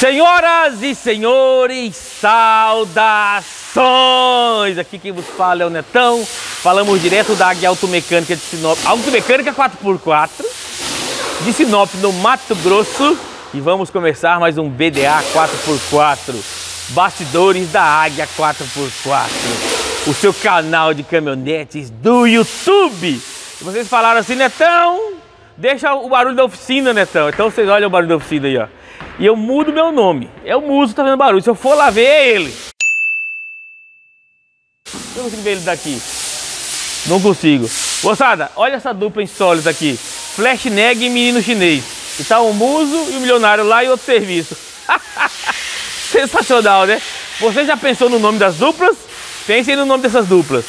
Senhoras e senhores, saudações! Aqui quem vos fala é o Netão. Falamos direto da Águia Automecânica de Sinop. Automecânica 4x4 de Sinop, no Mato Grosso. E vamos começar mais um BDA 4x4. Bastidores da Águia 4x4. O seu canal de caminhonetes do YouTube. E vocês falaram assim, Netão, deixa o barulho da oficina, Netão. Então vocês olham o barulho da oficina aí, ó. E eu mudo meu nome. É o Muso, tá vendo barulho. Se eu for lá ver, é ele. Eu não consigo ver ele daqui. Não consigo. Moçada, olha essa dupla insólita aqui. Flash Neg e Menino Chinês. E tá o Muso e o Milionário lá e outro serviço. Sensacional, né? Você já pensou no nome das duplas? Pensem no nome dessas duplas.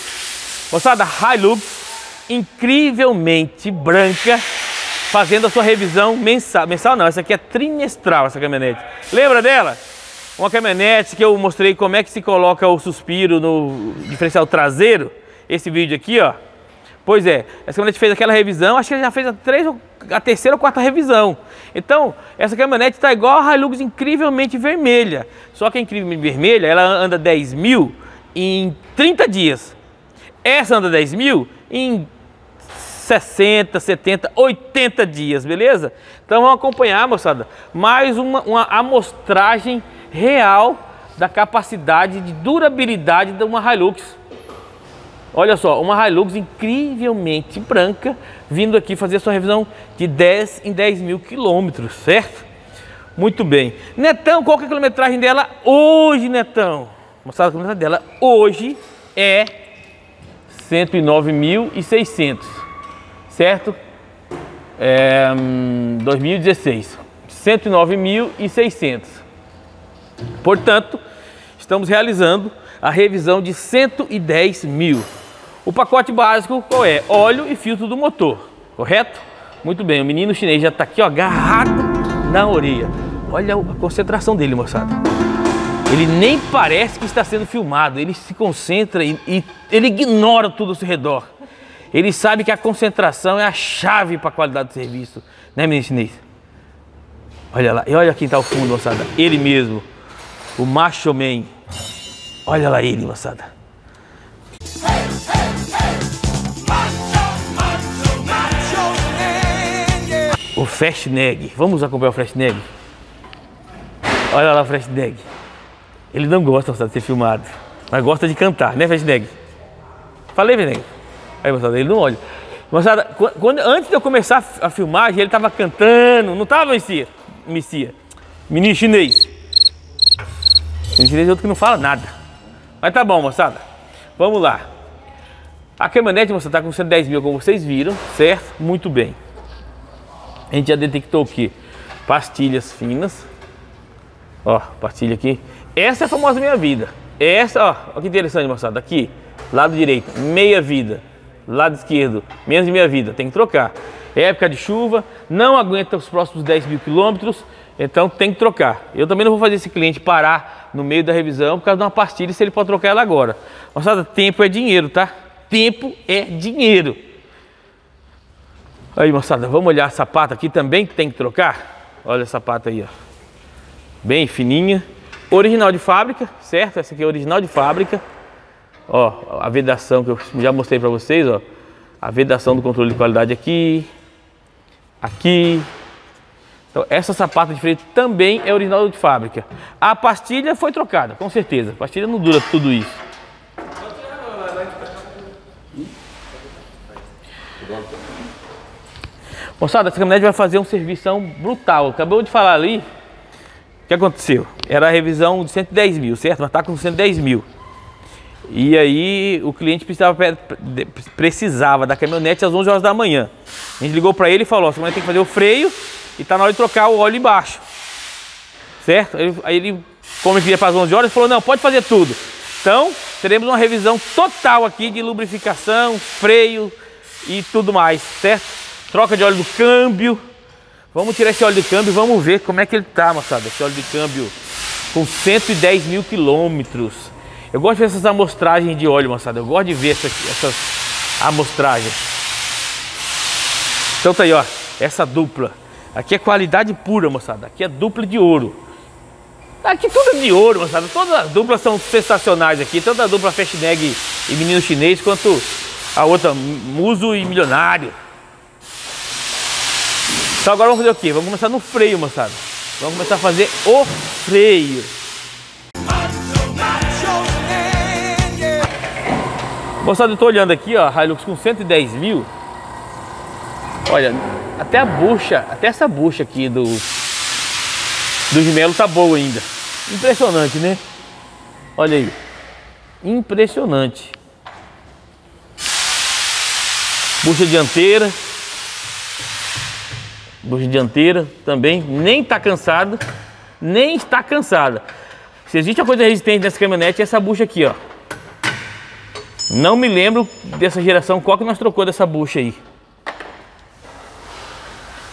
Moçada, Hilux, incrivelmente branca, fazendo a sua revisão mensal. Mensal não, essa aqui é trimestral, essa caminhonete. Lembra dela? Uma caminhonete que eu mostrei como é que se coloca o suspiro no diferencial traseiro. Esse vídeo aqui, ó. Pois é, essa caminhonete fez aquela revisão, acho que ela já fez a terceira ou quarta revisão. Então, essa caminhonete tá igual a Hilux incrivelmente vermelha. Só que a incrivelmente vermelha, ela anda 10 mil em 30 dias. Essa anda 10 mil em 60, 70, 80 dias, beleza? Então vamos acompanhar, moçada, mais uma amostragem real da capacidade de durabilidade de uma Hilux. Olha só, uma Hilux incrivelmente branca, vindo aqui fazer sua revisão de 10 em 10 mil quilômetros, certo? Muito bem. Netão, qual que é a quilometragem dela hoje, Netão? Moçada, a quilometragem dela hoje é 109.600. Certo? 2016, 109.600. Portanto, estamos realizando a revisão de 110 mil. O pacote básico qual é? Óleo e filtro do motor, correto? Muito bem, o Menino Chinês já está aqui, ó, agarrado na orelha. Olha a concentração dele, moçada. Ele nem parece que está sendo filmado, ele se concentra e ele ignora tudo ao seu redor. Ele sabe que a concentração é a chave para a qualidade do serviço, né, Menino Chinês? Olha lá, e olha quem tá ao fundo, moçada. Ele mesmo, o Macho Man. Olha lá ele, moçada. O Flash Neg. Vamos acompanhar o Flash Neg? Olha lá o Flash Neg. Ele não gosta, moçada, de ser filmado, mas gosta de cantar, né, Flash Neg? Falei, Flash Neg. Aí, moçada, ele não olha. Moçada, antes de eu começar a filmagem, ele tava cantando, não tava, Messias? Menino Chinês. Menino Chinês é outro que não fala nada. Mas tá bom, moçada. Vamos lá. A caminhonete, moçada, tá com 110 mil, como vocês viram, certo? Muito bem. A gente já detectou o quê? Pastilhas finas. Ó, pastilha aqui. Essa é a famosa meia vida. Essa, ó, olha que interessante, moçada. Aqui, lado direito, meia vida. Lado esquerdo, menos de meia vida, tem que trocar. É época de chuva, não aguenta os próximos 10 mil quilômetros, então tem que trocar. Eu também não vou fazer esse cliente parar no meio da revisão por causa de uma pastilha, se ele pode trocar ela agora. Moçada, tempo é dinheiro, tá? Tempo é dinheiro. Aí, moçada, vamos olhar a sapata aqui também, que tem que trocar. Olha a sapata aí, ó. Bem fininha. Original de fábrica, certo? Essa aqui é original de fábrica. Ó, a vedação que eu já mostrei pra vocês, ó. A vedação do controle de qualidade aqui. Aqui. Então, essa sapata de freio também é original de fábrica. A pastilha foi trocada, com certeza. A pastilha não dura tudo isso. Moçada, essa caminhonete vai fazer um servição brutal. Acabou de falar ali. O que aconteceu? Era a revisão de 110 mil, certo? Mas tá com 110 mil. E aí o cliente precisava da caminhonete às 11 horas da manhã. A gente ligou para ele e falou, ó, tem que fazer o freio e tá na hora de trocar o óleo embaixo. Certo? Aí ele, como ele queria para as 11 horas, falou, não, pode fazer tudo. Então, teremos uma revisão total aqui de lubrificação, freio e tudo mais, certo? Troca de óleo do câmbio. Vamos tirar esse óleo do câmbio e vamos ver como é que ele tá, moçada. Esse óleo de câmbio com 110 mil quilômetros. Eu gosto de ver essas amostragens de óleo, moçada. Eu gosto de ver essas amostragens. Então tá aí, ó. Essa dupla. Aqui é qualidade pura, moçada. Aqui é dupla de ouro. Tá aqui tudo de ouro, moçada. Todas as duplas são sensacionais aqui. Tanto a dupla Flash Neg e Menino Chinês, quanto a outra Muso e Milionário. Então agora vamos fazer o quê? Vamos começar no freio, moçada. Vamos começar a fazer o freio. Moçada, eu tô olhando aqui, ó, a Hilux com 110 mil. Olha, até a bucha, até essa bucha aqui do gemelo tá boa ainda. Impressionante, né? Olha aí. Impressionante. Bucha dianteira. Bucha dianteira também. Nem tá cansada. Nem está cansada. Se existe uma coisa resistente nessa caminhonete, é essa bucha aqui, ó. Não me lembro dessa geração qual que nós trocou dessa bucha aí.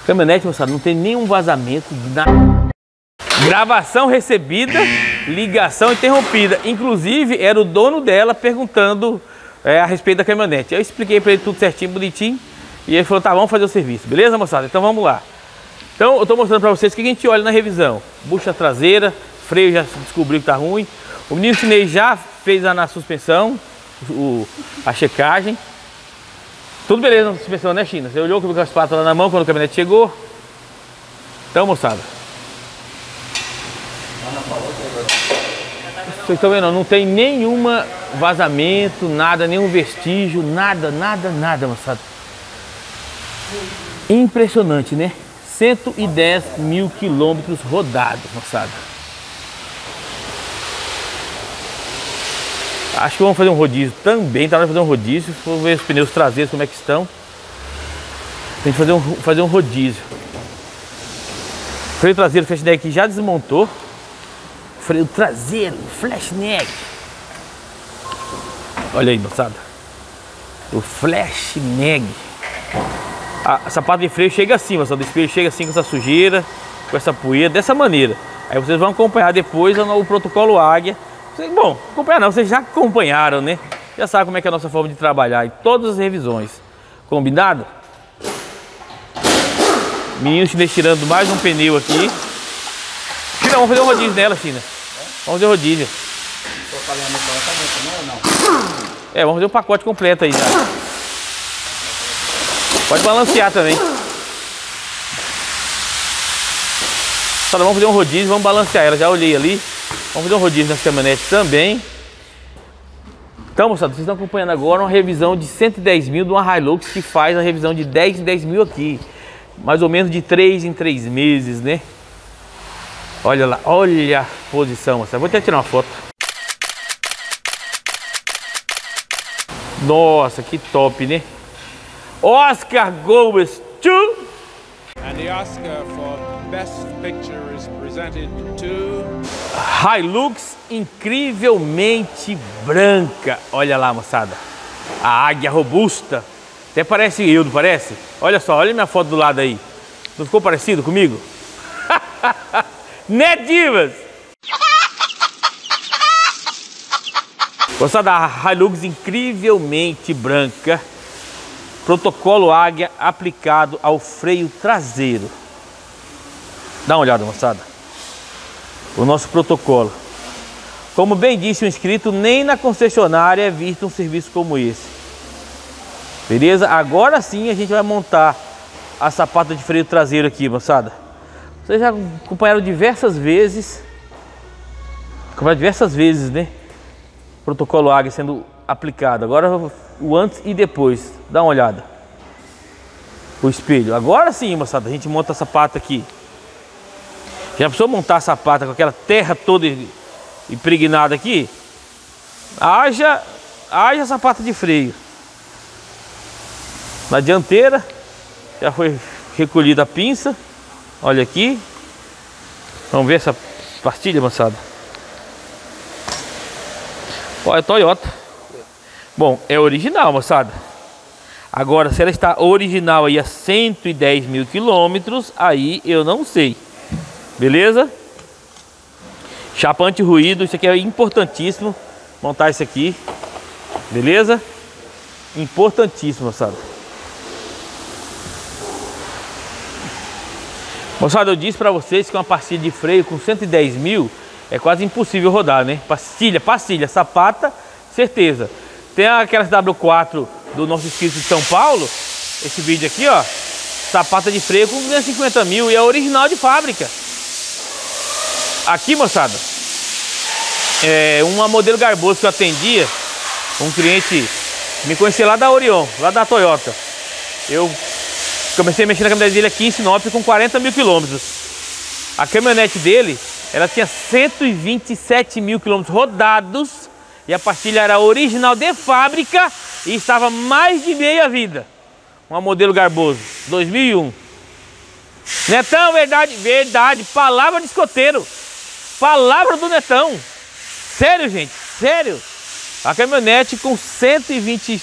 Caminhonete, moçada, não tem nenhum vazamento de nada. Gravação recebida, ligação interrompida. Inclusive, era o dono dela perguntando a respeito da caminhonete. Eu expliquei para ele tudo certinho, bonitinho. E ele falou, tá, vamos fazer o serviço. Beleza, moçada? Então vamos lá. Então, eu estou mostrando para vocês o que a gente olha na revisão. Bucha traseira, freio já descobriu que tá ruim. O Menino Chinês já fez na suspensão, a checagem. Tudo beleza na suspensão, né, China? Você olhou com as patas lá na mão quando a caminhonete chegou. Então, moçada, vocês estão vendo, não tem nenhuma vazamento, nada, nenhum vestígio, nada, nada, nada, moçada. Impressionante, né? 110 mil quilômetros rodados, moçada. Acho que vamos fazer um rodízio também, tá? Vamos fazer um rodízio, vou ver os pneus traseiros como é que estão. Tem que fazer um rodízio. O freio traseiro, o Flash Neg aqui já desmontou. Freio traseiro, Flash Neg. Olha aí, moçada. O Flash Neg. A sapata de freio chega assim, moçada. O espelho chega assim com essa sujeira, com essa poeira, dessa maneira. Aí vocês vão acompanhar depois o protocolo Águia. Bom, acompanhar não, vocês já acompanharam, né? Já sabem como é que é a nossa forma de trabalhar em todas as revisões. Combinado? Menino Chinês tirando mais um pneu aqui. China, vamos fazer um rodízio nela, China. Vamos fazer um rodízio. É, vamos fazer um pacote completo aí, tá? Pode balancear também. Tá, vamos fazer um rodízio, vamos balancear ela. Já olhei ali. Vamos fazer um rodízio nessa caminhonete também. Então, moçada, vocês estão acompanhando agora uma revisão de 110 mil de uma Hilux que faz a revisão de 10 em 10 mil aqui. Mais ou menos de 3 em 3 meses, né? Olha lá, olha a posição, moçada. Vou até tirar uma foto. Nossa, que top, né? Oscar goes to... And the Oscar for Best Picture is presented to... Hilux incrivelmente branca. Olha lá, moçada. A águia robusta. Até parece eu, não parece? Olha só, olha minha foto do lado aí. Não ficou parecido comigo? Né, divas? Gostou da Hilux incrivelmente branca. Protocolo Águia aplicado ao freio traseiro. Dá uma olhada, moçada. O nosso protocolo. Como bem disse o inscrito, nem na concessionária é visto um serviço como esse. Beleza? Agora sim a gente vai montar a sapata de freio traseiro aqui, moçada. Vocês já acompanharam diversas vezes. Né? Protocolo Águia sendo aplicado. Agora o antes e depois. Dá uma olhada. O espelho. Agora sim, moçada, a gente monta a sapata aqui. Já precisou montar a sapata com aquela terra toda impregnada aqui? Haja sapata de freio. Na dianteira, já foi recolhida a pinça. Olha aqui. Vamos ver essa pastilha, moçada. Olha, Toyota. Bom, é original, moçada. Agora, se ela está original aí a 110 mil quilômetros, aí eu não sei. Beleza? Chapa anti-ruído, isso aqui é importantíssimo. Montar isso aqui. Beleza? Importantíssimo, moçada. Moçada, eu disse para vocês que uma pastilha de freio com 110 mil é quase impossível rodar, né? Pastilha, pastilha, sapata, certeza. Tem aquela SW4 do nosso esquisito de São Paulo, esse vídeo aqui, ó, sapata de freio com 250 mil e é original de fábrica. Aqui, moçada, é uma modelo garboso que eu atendia, um cliente me conhecia lá da Orion, lá da Toyota. Eu comecei a mexer na caminhonete dele aqui em Sinop com 40 mil quilômetros. A caminhonete dele, ela tinha 127 mil quilômetros rodados e a pastilha era original de fábrica e estava mais de meia vida. Uma modelo garboso, 2001. Netão, verdade, verdade, palavra de escoteiro. Palavra do Netão. Sério, gente, sério. A caminhonete com 120,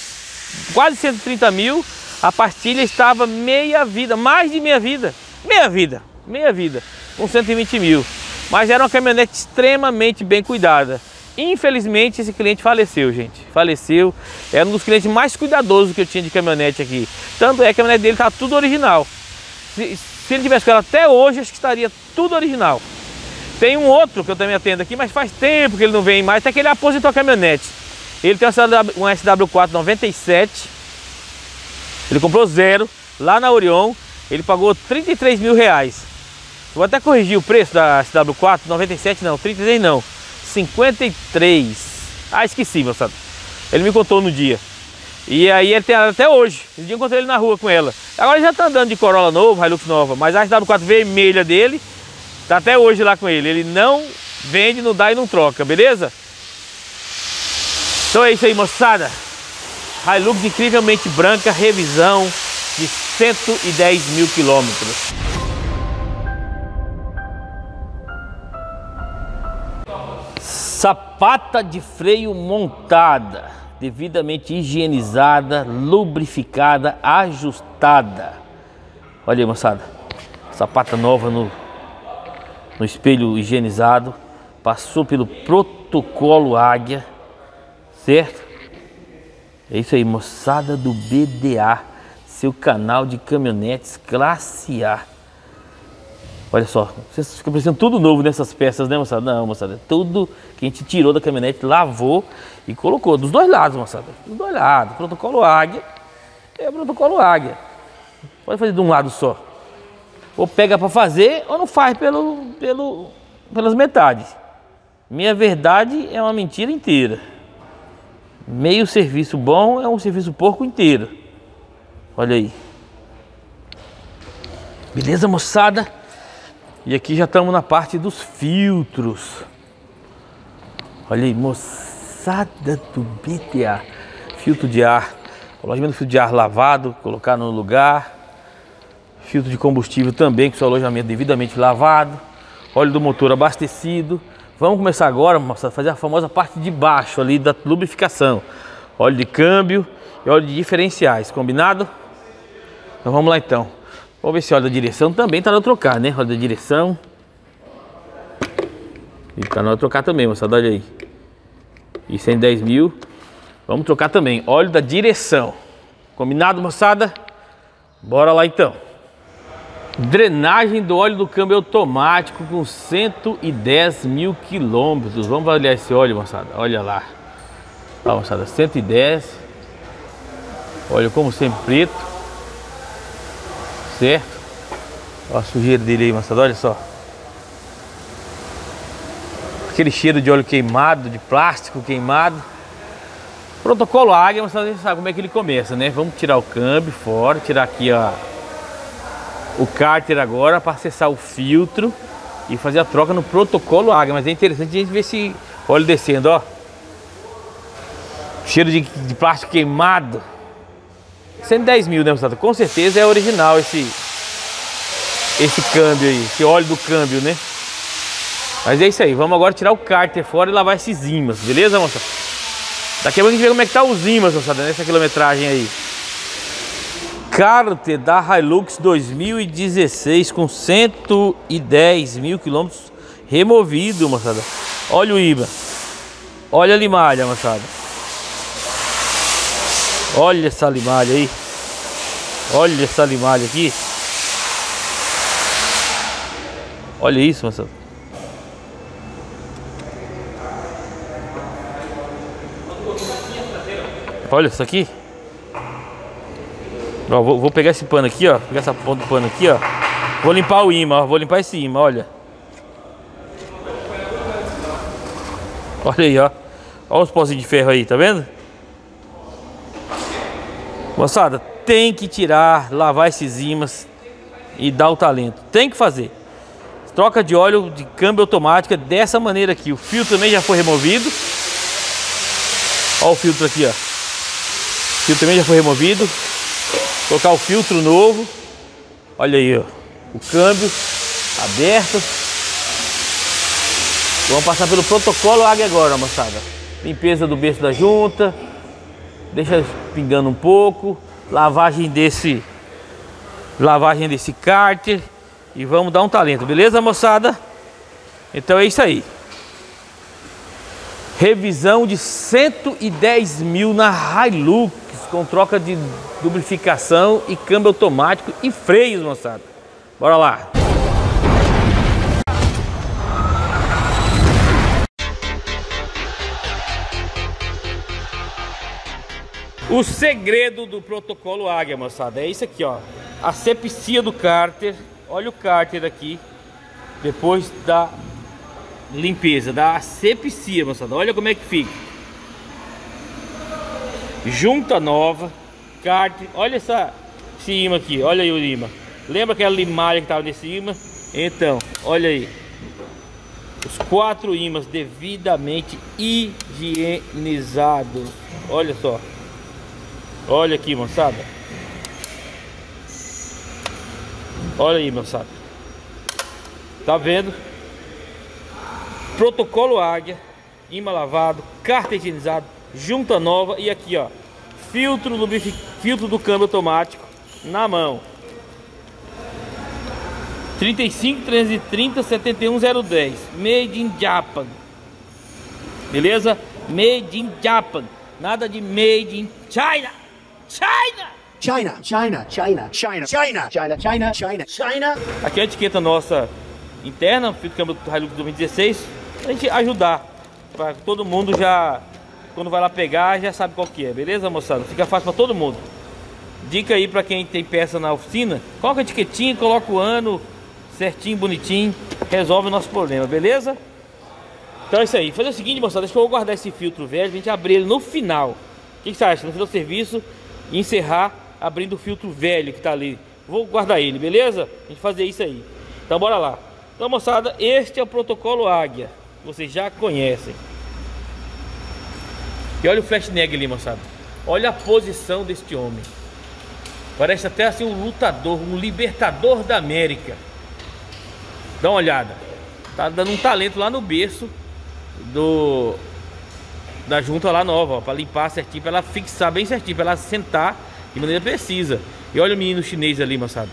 quase 130 mil, a pastilha estava meia vida, mais de meia vida. Meia vida, meia vida, com 120 mil. Mas era uma caminhonete extremamente bem cuidada. Infelizmente esse cliente faleceu, gente. Faleceu, era um dos clientes mais cuidadosos que eu tinha de caminhonete aqui. Tanto é que a caminhonete dele tá tudo original. Se ele tivesse com ela até hoje, acho que estaria tudo original. Tem um outro que eu também atendo aqui, mas faz tempo que ele não vem mais, até que ele aposentou a caminhonete. Ele tem uma SW4 97, ele comprou zero, lá na Orion, ele pagou 33 mil reais. Vou até corrigir o preço da SW4, 97 não, 33 não, 53. Ah, esqueci, meu sabe. Ele me contou no dia. E aí ele tem até hoje. Um dia eu encontrei ele na rua com ela. Agora ele já tá andando de Corolla novo, Hilux nova, mas a SW4 vermelha dele tá até hoje lá com ele. Ele não vende, não dá e não troca, beleza? Então é isso aí, moçada. Hilux incrivelmente branca, revisão de 110 mil quilômetros. Sapata de freio montada, devidamente higienizada, lubrificada, ajustada. Olha aí, moçada, sapata nova no espelho higienizado, passou pelo protocolo Águia, certo? É isso aí, moçada do BDA, seu canal de caminhonetes classe A. Olha só, vocês ficam pensando tudo novo nessas peças, né, moçada? Não, moçada, tudo que a gente tirou da caminhonete, lavou e colocou. Dos dois lados, moçada, dos dois lados. Protocolo Águia é protocolo Águia. Pode fazer de um lado só. Ou pega para fazer, ou não faz pelas metades. Minha verdade é uma mentira inteira. Meio serviço bom é um serviço porco inteiro. Olha aí. Beleza, moçada? E aqui já estamos na parte dos filtros. Olha aí, moçada do BTA. Filtro de ar. Alojamento do filtro de ar lavado, colocar no lugar. Filtro de combustível também, com seu alojamento devidamente lavado. Óleo do motor abastecido. Vamos começar agora, moçada, fazer a famosa parte de baixo ali da lubrificação. Óleo de câmbio e óleo de diferenciais, combinado? Então vamos lá então. Vamos ver se óleo da direção também tá na hora de trocar, né? Óleo da direção. E tá na hora de trocar também, moçada, olha aí. E 110 mil. Vamos trocar também, óleo da direção. Combinado, moçada? Bora lá então. Drenagem do óleo do câmbio automático com 110 mil quilômetros. Vamos avaliar esse óleo, moçada. Olha lá. Tá, moçada, 110. Óleo como sempre preto. Certo? Olha a sujeira dele aí, moçada, olha só. Aquele cheiro de óleo queimado, de plástico queimado. Protocolo Águia, moçada, você sabe como é que ele começa, né? Vamos tirar o câmbio fora, tirar aqui ó, o cárter agora para acessar o filtro e fazer a troca no protocolo Águia. Mas é interessante a gente ver esse óleo descendo, ó. Cheiro de plástico queimado. 110 mil, né, moçada? Com certeza é original esse câmbio aí, esse óleo do câmbio, né? Mas é isso aí, vamos agora tirar o cárter fora e lavar esses ímãs, beleza, moçada? Daqui a pouco a gente vê como é que tá os ímãs, moçada, nessa quilometragem aí. Cárter da Hilux 2016 com 110 mil quilômetros removido, moçada. Olha o ímã, olha a limalha, moçada. Olha essa limalha aí. Olha essa limalha aqui. Olha isso, moçada. Olha isso aqui. Ó, vou pegar esse pano aqui, ó. Pegar essa ponta do pano aqui, ó. Vou limpar o ímã, ó. Vou limpar esse ímã, olha. Olha aí, ó. Olha os pozinhos de ferro aí, tá vendo? Moçada, tem que tirar, lavar esses ímãs e dar o talento. Tem que fazer. Troca de óleo de câmbio automática dessa maneira aqui. O fio também já foi removido. Olha o filtro aqui, ó. O filtro também já foi removido. Colocar o filtro novo. Olha aí, ó. O câmbio aberto. Vamos passar pelo protocolo Águia agora, moçada. Limpeza do berço da junta. Deixa pingando um pouco. Lavagem desse cárter. E vamos dar um talento, beleza, moçada? Então é isso aí. Revisão de 110 mil na Hilux, com troca de lubrificação e câmbio automático e freios, moçada. Bora lá. O segredo do protocolo Águia, moçada, é isso aqui, ó. A asepsia do cárter. Olha o cárter aqui, depois da limpeza, da asepsia, moçada. Olha como é que fica. Junta nova, cárter. Olha esse imã aqui, olha aí o imã. Lembra aquela limalha que estava nesse imã? Então, olha aí. Os 4 imãs devidamente higienizados. Olha só. Olha aqui, moçada. Olha aí, moçada. Tá vendo? Protocolo Águia, imã lavado, cárter higienizado, junta nova e aqui, ó, filtro do câmbio automático na mão. 35 330 710, made in Japan. Beleza? Made in Japan. Nada de made in China. China. China, China, China, China, China, China, China, China, China. Aqui é a etiqueta nossa interna, filtro câmbio Hilux 2016, pra gente ajudar, pra todo mundo já, quando vai lá pegar, já sabe qual que é, beleza, moçada? Fica fácil pra todo mundo. Dica aí pra quem tem peça na oficina, coloca a etiquetinha, coloca o ano certinho, bonitinho, resolve o nosso problema, beleza? Então é isso aí. Fazer o seguinte, moçada, acho que eu vou guardar esse filtro velho, a gente abrir ele no final. O que você acha? No final do serviço, encerrar abrindo o filtro velho que tá ali. Vou guardar ele, beleza? A gente fazer isso aí. Então bora lá. Então, moçada, este é o protocolo Águia, vocês já conhecem. E olha o Flash Neg ali, moçada. Olha a posição deste homem. Parece até assim um lutador, um libertador da América. Dá uma olhada. Tá dando um talento lá no berço da junta lá nova, ó, pra limpar certinho, pra ela fixar bem certinho, pra ela sentar de maneira precisa. E olha o menino chinês ali, moçada.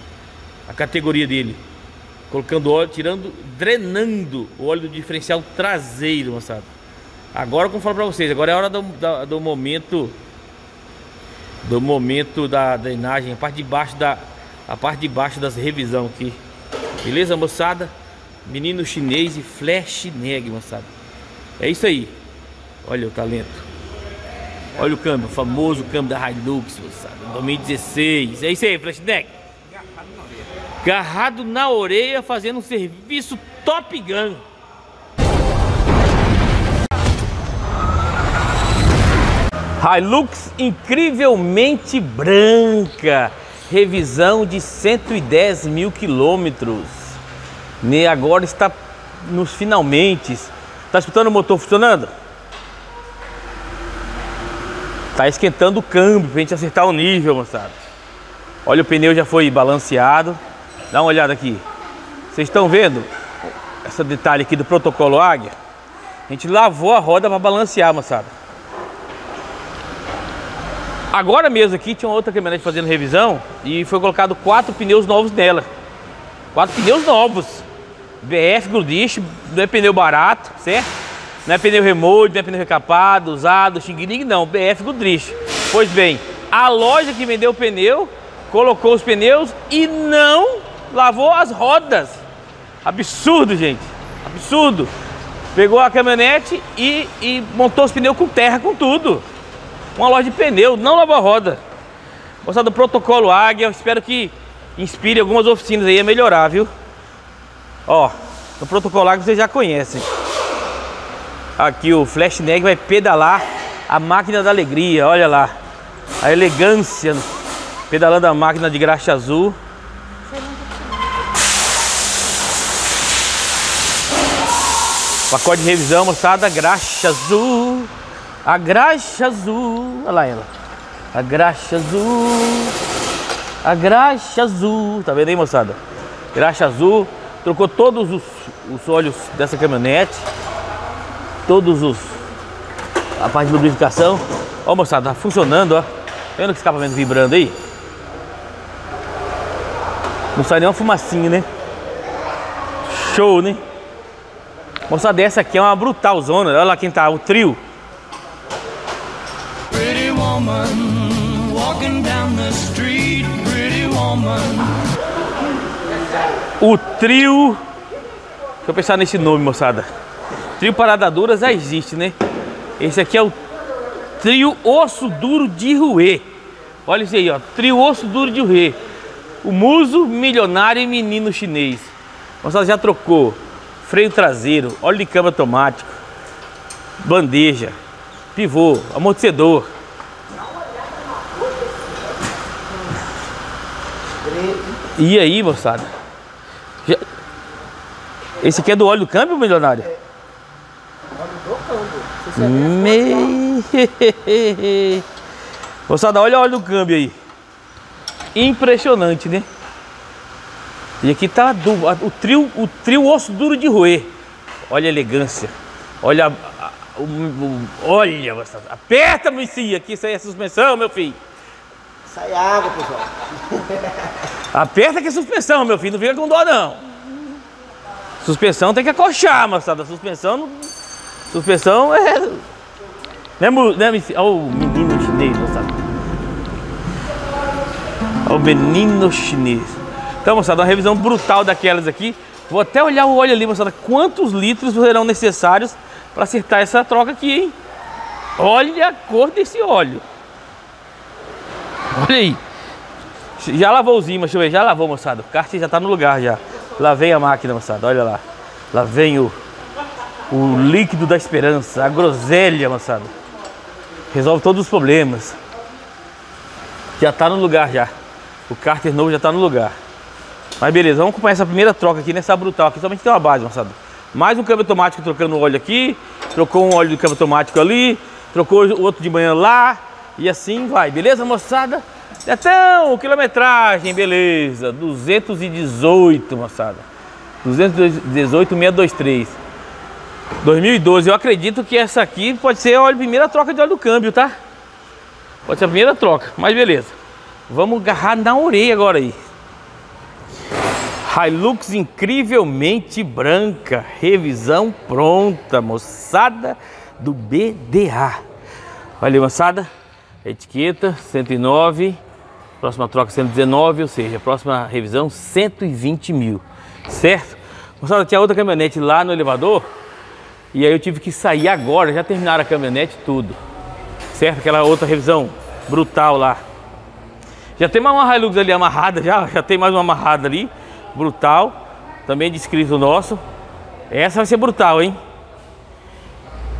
A categoria dele. Colocando óleo, drenando o óleo do diferencial traseiro, moçada. Agora, como eu falo pra vocês, agora é a hora do momento. Do momento da drenagem, a parte de baixo das revisão aqui. Beleza, moçada? Menino Chinês e Flash Neg, moçada. É isso aí. Olha o talento. Olha o câmbio, o famoso câmbio da Hilux, moçada, 2016. É isso aí, Flash Neg. Agarrado na orelha, fazendo um serviço Top Gun. Hilux incrivelmente branca. Revisão de 110 mil quilômetros. E agora está nos finalmente. Tá escutando o motor funcionando? Tá esquentando o câmbio pra gente acertar o nível, moçada. Olha, o pneu já foi balanceado. Dá uma olhada aqui. Vocês estão vendo esse detalhe aqui do protocolo Águia? A gente lavou a roda para balancear, moçada. Agora mesmo aqui tinha uma outra caminhonete fazendo revisão e foi colocado 4 pneus novos nela. 4 pneus novos. BF Goodrich, não é pneu barato, certo? Não é pneu remoto, não é pneu recapado, usado, xing-ling, não. BF Goodrich. Pois bem, a loja que vendeu o pneu colocou os pneus e não lavou as rodas. Absurdo, gente. Absurdo. Pegou a caminhonete e montou os pneus com terra, com tudo. uma loja de pneu, não nova roda. Mostrado o protocolo Águia, eu espero que inspire algumas oficinas aí a melhorar, viu? Ó, no protocolo Águia vocês já conhecem. Aqui o Flash Neg vai pedalar a máquina da alegria, olha lá. A elegância pedalando a máquina de graxa azul. Pacote de revisão, moçada, graxa azul. A graxa azul. Olha lá ela. A graxa azul. A graxa azul. Tá vendo aí, moçada? Graxa azul. Trocou todos os olhos dessa caminhonete. Todos os... a parte de lubrificação. Ó, moçada, tá funcionando, ó. Tá vendo que escapamento vibrando aí? Não sai nenhuma fumacinha, né? Show, né? Moçada, essa aqui é uma brutal zona. Olha lá quem tá, o trio. Pretty woman, walking down the street, pretty woman. O trio. Deixa eu pensar nesse nome, moçada. Trio Parada Dura já existe, né? Esse aqui é o Trio Osso Duro de Rui. Olha isso aí, ó. Trio Osso Duro de Rui. O Muso, Milionário e Menino Chinês. Moçada, já trocou freio traseiro, óleo de câmbio automático, bandeja, pivô, amortecedor. E aí, moçada? Já... esse aqui é do óleo do câmbio, milionário? É. Óleo do câmbio. Moçada, olha o óleo do câmbio aí. Impressionante, né? E aqui tá o trio osso duro de roer. Olha a elegância. Olha olha, aperta, Messias, aqui isso aí é suspensão, meu filho. Sai água, pessoal. Aperta que é suspensão, meu filho, não fica com dó, não. Suspensão tem que acochar, moçada. Suspensão não... suspensão é... né, Messias? Olha o menino chinês, moçada. Olha o menino chinês. Então, moçada, uma revisão brutal daquelas aqui. Vou até olhar o óleo ali, moçada. Quantos litros serão necessários para acertar essa troca aqui, hein? Olha a cor desse óleo. Olha aí. Já lavou os ímãs, deixa eu ver. Já lavou, moçada. O kart já tá no lugar, já. Lá vem a máquina, moçada. Olha lá. Lá vem o líquido da esperança. A groselha, moçada. Resolve todos os problemas. Já tá no lugar, já. O kart novo já tá no lugar. Mas beleza, vamos acompanhar essa primeira troca aqui nessa brutal aqui. Somente tem uma base, moçada. Mais um câmbio automático trocando óleo aqui. Trocou um óleo do câmbio automático ali. Trocou o outro de manhã lá. E assim vai, beleza, moçada? Netão, quilometragem, beleza. 218, moçada. 218.623. 2012, eu acredito que essa aqui pode ser a primeira troca de óleo do câmbio, tá? Pode ser a primeira troca, mas beleza. Vamos agarrar na orelha agora aí. Hilux incrivelmente branca, revisão pronta, moçada, do BDA. Olha aí, moçada, etiqueta 109, próxima troca 119, ou seja, próxima revisão 120 mil, certo? Moçada, tinha outra caminhonete lá no elevador e aí eu tive que sair agora, já terminaram a caminhonete tudo, certo? Aquela outra revisão brutal lá. Já tem mais uma Hilux ali amarrada, já tem mais uma amarrada ali. Brutal, também de inscrito nosso. Essa vai ser brutal, hein?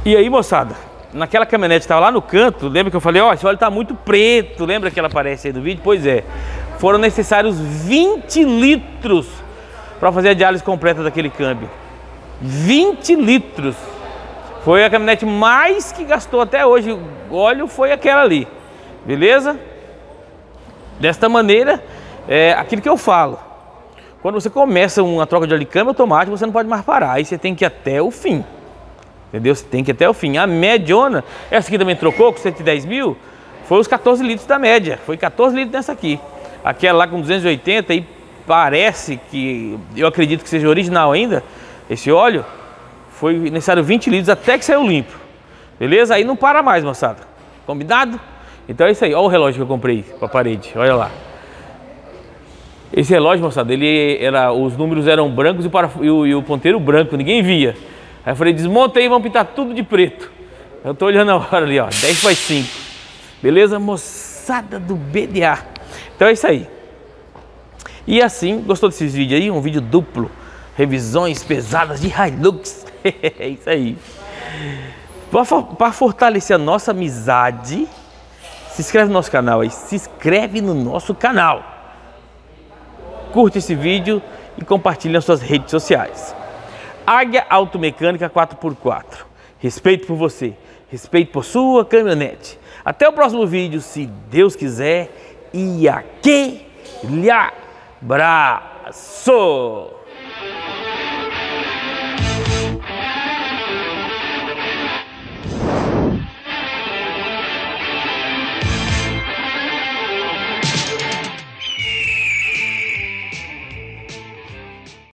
E aí, moçada, naquela caminhonete que tava lá no canto, lembra que eu falei, ó, esse óleo tá muito preto, lembra que ela aparece aí no vídeo? Pois é, foram necessários 20 litros para fazer a diálise completa daquele câmbio. 20 litros! Foi a caminhonete mais que gastou até hoje o óleo, foi aquela ali, beleza? Desta maneira, é aquilo que eu falo. Quando você começa uma troca de óleo de câmbio automático, você não pode mais parar. Aí você tem que ir até o fim. Entendeu? Você tem que ir até o fim. A médiona, essa aqui também trocou com 110 mil, foi os 14 litros da média. Foi 14 litros nessa aqui. Aquela lá com 280 e parece que, eu acredito que seja original ainda, esse óleo, foi necessário 20 litros até que saiu limpo. Beleza? Aí não para mais, moçada. Combinado? Então é isso aí. Olha o relógio que eu comprei para a parede. Olha lá. Esse relógio, moçada, ele era, os números eram brancos e o ponteiro branco, ninguém via. Aí eu falei, desmonta aí, vamos pintar tudo de preto. Eu tô olhando a hora ali, ó, 10 para 5. Beleza, moçada do BDA? Então é isso aí. E assim, gostou desses vídeos aí? Um vídeo duplo, revisões pesadas de Hilux. É isso aí. Para fortalecer a nossa amizade, se inscreve no nosso canal aí, se inscreve no nosso canal. Curte esse vídeo e compartilhe nas suas redes sociais. Águia Automecânica 4x4. Respeito por você, respeito por sua caminhonete. Até o próximo vídeo, se Deus quiser. E aquele abraço!